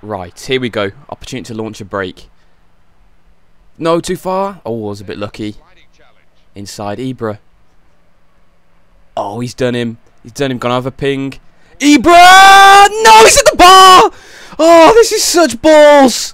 Right, here we go. Opportunity to launch a break. No, too far. Oh, I was a bit lucky. Inside Ibra. Oh, he's done him. He's done him. Gone over ping. Ibra! No, he's at the bar! Oh, this is such balls.